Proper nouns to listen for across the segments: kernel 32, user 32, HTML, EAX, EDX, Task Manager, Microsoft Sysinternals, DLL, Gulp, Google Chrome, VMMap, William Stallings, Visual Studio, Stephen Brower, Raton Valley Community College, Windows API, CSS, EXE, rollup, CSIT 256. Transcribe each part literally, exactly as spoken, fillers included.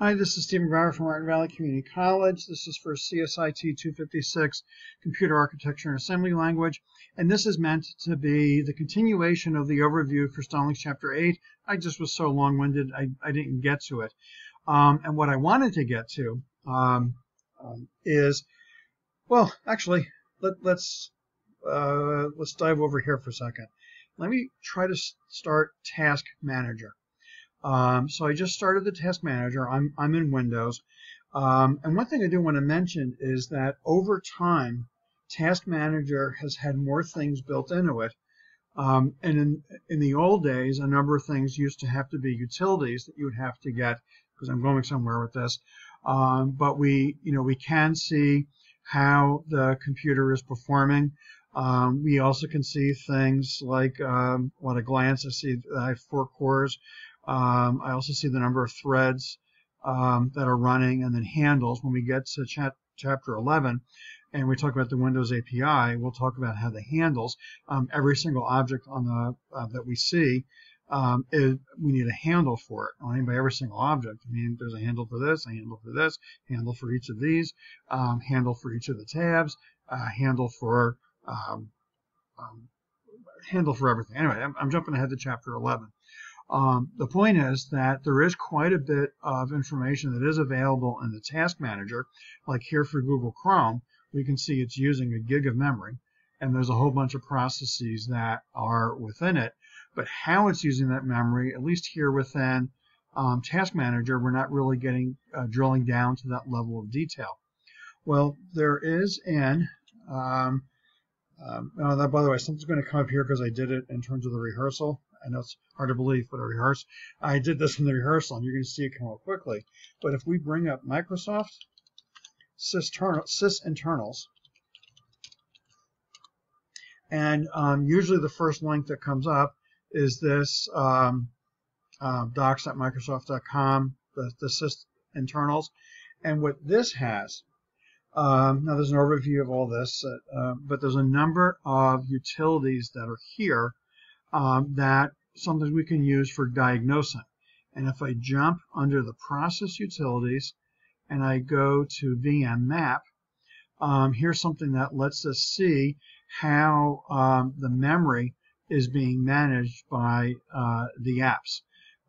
Hi, this is Stephen Brower from Raton Valley Community College. This is for C S I T two fifty-six, Computer Architecture and Assembly Language, and this is meant to be the continuation of the overview for Stallings Chapter eight. I just was so long-winded, I, I didn't get to it. Um, and what I wanted to get to um, um, is, well, actually, let, let's uh, let's dive over here for a second. Let me try to start Task Manager. Um, so I just started the Task Manager. I'm, I'm in Windows. Um, and one thing I do want to mention is that over time, Task Manager has had more things built into it. Um, and in, in the old days, a number of things used to have to be utilities that you would have to get, because I'm going somewhere with this. Um, but we, you know, we can see how the computer is performing. Um, we also can see things like, um, well, at a glance, I see that I have four cores. Um, I also see the number of threads um, that are running, and then handles. When we get to chat, chapter eleven and we talk about the Windows A P I, we'll talk about how the handles, um, every single object on the uh, that we see, um, is, we need a handle for it. I mean, by every single object, I mean there's a handle for this, a handle for this, handle for each of these, um, handle for each of the tabs, uh, handle for um, um, handle for everything. Anyway, I'm, I'm jumping ahead to chapter eleven. Um, the point is that there is quite a bit of information that is available in the Task Manager. Like here for Google Chrome, we can see it's using a gig of memory, and there's a whole bunch of processes that are within it. But how it's using that memory, at least here within um, Task Manager, we're not really getting uh, drilling down to that level of detail. Well, there is in, um, um, oh, that, by the way, something's going to come up here because I did it in terms of the rehearsal. I know it's hard to believe, but I rehearsed. I did this in the rehearsal, and you're going to see it come up quickly. But if we bring up Microsoft Sysinternals, and um, usually the first link that comes up is this um, uh, docs dot microsoft dot com, the, the Sysinternals. And what this has, um, now there's an overview of all this, uh, uh, but there's a number of utilities that are here. Um, that sometimes we can use for diagnosing. And if I jump under the process utilities and I go to V M map, um, here's something that lets us see how um, the memory is being managed by uh, the apps.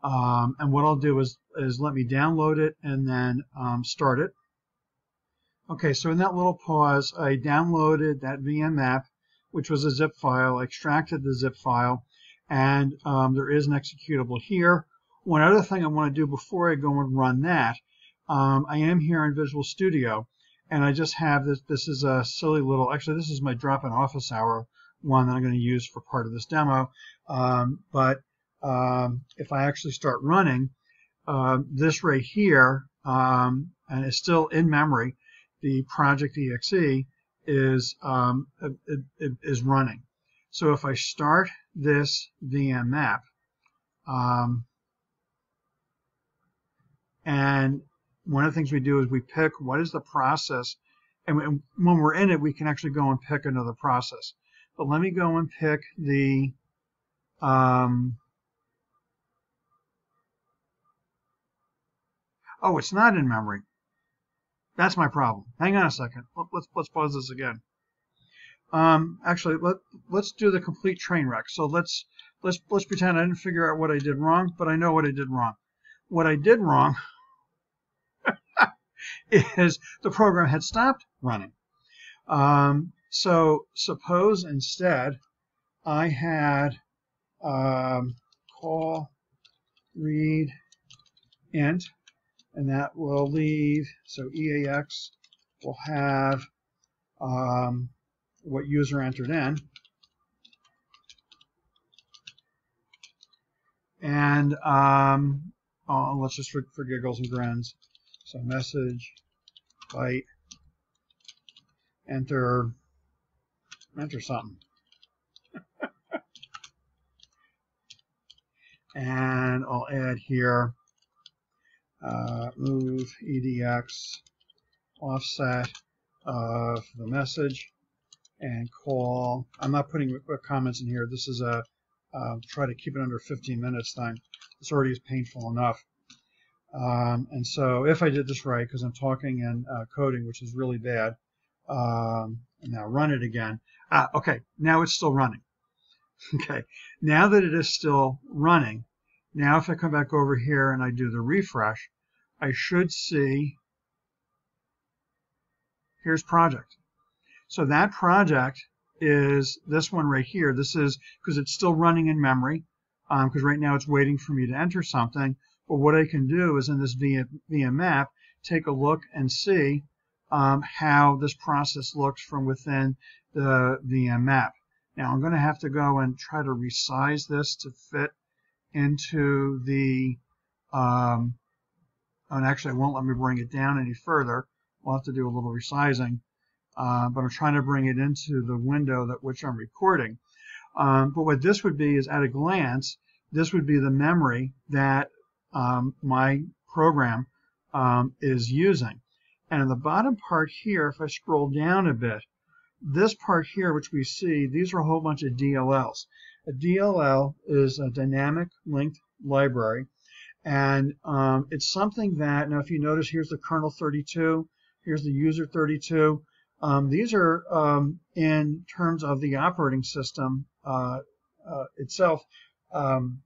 Um, and what I'll do is, is let me download it and then um, start it. Okay, so in that little pause, I downloaded that V M map, which was a zip file. I extracted the zip file. And um, there is an executable here. One other thing I want to do before I go and run that, um, I am here in Visual Studio, and I just have this. This is a silly little, actually this is my drop-in office hour one that I'm going to use for part of this demo. Um, but um, if I actually start running, uh, this right here, um, and it's still in memory, the project E X E is, um, it, it is running. So if I start this V M map, um, and one of the things we do is we pick what is the process, and when we're in it, we can actually go and pick another process. But let me go and pick the, um, oh, it's not in memory. That's my problem. Hang on a second. Let's, let's pause this again. Um, actually, let, let's do the complete train wreck. So let's, let's, let's pretend I didn't figure out what I did wrong, but I know what I did wrong. What I did wrong is the program had stopped running. Um, so suppose instead I had um, call read int, and that will leave, so E A X will have um, what user entered in, and um, oh, let's just for, for giggles and grins, so message byte enter enter something, and I'll add here uh, move E D X offset of the message. And call, I'm not putting comments in here. This is a, uh, try to keep it under fifteen minutes thing. This already is painful enough. Um, and so if I did this right, because I'm talking and uh, coding, which is really bad, um, and now run it again. Ah, okay, now it's still running. Okay, now that it is still running, now if I come back over here and I do the refresh, I should see, here's project. So that project is this one right here. This is because it's still running in memory, because um, right now it's waiting for me to enter something. But what I can do is in this V M map, take a look and see um, how this process looks from within the V M map. Now I'm going to have to go and try to resize this to fit into the, um, and actually it won't let me bring it down any further. We'll have to do a little resizing, uh, but I'm trying to bring it into the window that which I'm recording. Um, but what this would be is, at a glance, this would be the memory that um, my program um, is using. And in the bottom part here, if I scroll down a bit, this part here, which we see, these are a whole bunch of D L Ls. A D L L is a dynamic linked library, and um, it's something that, now if you notice, here's the kernel thirty-two, here's the user thirty-two. Um, these are, um, in terms of the operating system uh, uh, itself, um,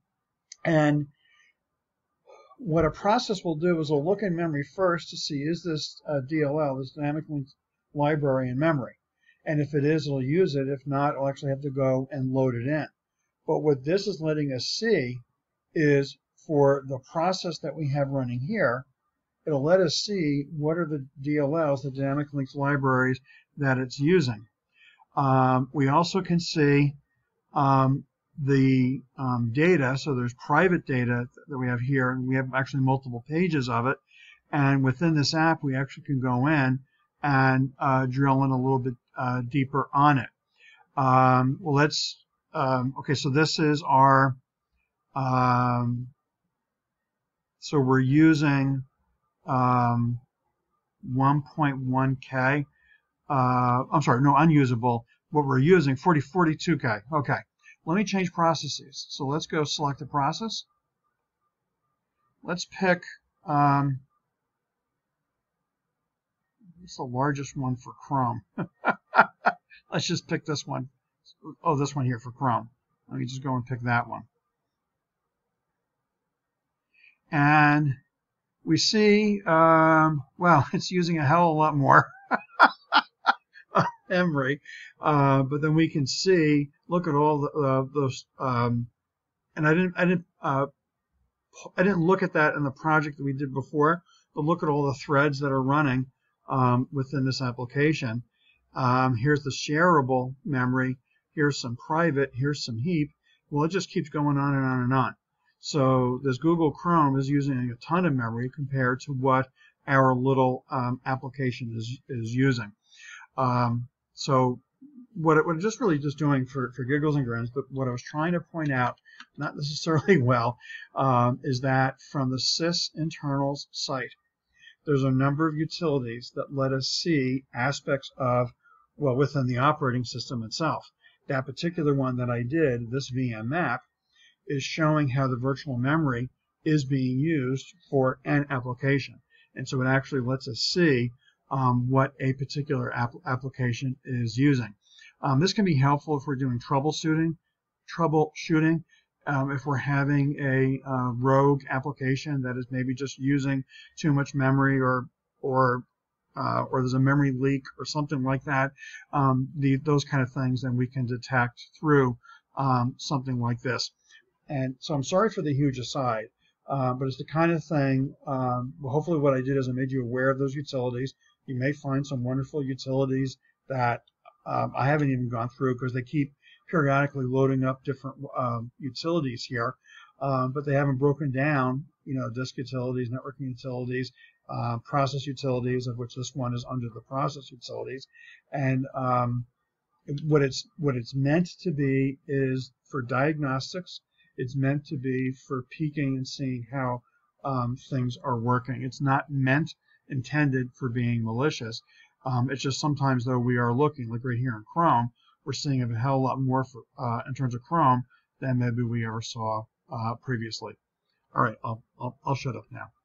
and what a process will do is it'll look in memory first to see, is this uh, D L L, this dynamic linked library, in memory? And if it is, it'll use it. If not, it'll actually have to go and load it in. But what this is letting us see is, for the process that we have running here, it'll let us see what are the D L Ls, the dynamic links libraries, that it's using. Um, we also can see um, the um, data. So there's private data that we have here, and we have actually multiple pages of it. And within this app, we actually can go in and uh, drill in a little bit uh, deeper on it. Um, well, let's, um, okay, so this is our, um, so we're using um, one point one K, uh, I'm sorry, no, unusable. What we're using, forty, forty-two K, okay. Let me change processes. So let's go select the process. Let's pick, um, it's the largest one for Chrome. Let's just pick this one. Oh, this one here for Chrome. Let me just go and pick that one. And we see, um, well, it's using a hell of a lot more memory. Uh, but then we can see, look at all the, uh, those. Um, and I didn't, I didn't, uh, I didn't look at that in the project that we did before. But look at all the threads that are running Um, within this application. Um, here's the shareable memory, here's some private, here's some heap. Well, it just keeps going on and on and on. So this Google Chrome is using a ton of memory compared to what our little um, application is, is using. Um, so what it was just really just doing for, for giggles and grins, but what I was trying to point out, not necessarily well, um, is that from the Sysinternals site, there's a number of utilities that let us see aspects of, well, within the operating system itself. That particular one that I did, this V M map, is showing how the virtual memory is being used for an application. And so it actually lets us see um, what a particular app application is using. Um, this can be helpful if we're doing troubleshooting, troubleshooting. Um, if we're having a uh, rogue application that is maybe just using too much memory, or or uh, or there's a memory leak or something like that, um, the, those kind of things, then we can detect through um, something like this. And so I'm sorry for the huge aside, uh, but it's the kind of thing, um, hopefully what I did is I made you aware of those utilities. You may find some wonderful utilities that um, I haven't even gone through, because they keep periodically loading up different um, utilities here, um, but they haven't broken down, you know, disk utilities, networking utilities, uh, process utilities, of which this one is under the process utilities. And um, what it's what it's meant to be is for diagnostics. It's meant to be for peeking and seeing how um, things are working. It's not meant, intended for being malicious. Um, it's just sometimes, though, we are looking, like right here in Chrome, we're seeing a hell of a lot more for, uh, in terms of Chrome than maybe we ever saw uh, previously. All right, I'll, I'll, I'll shut up now.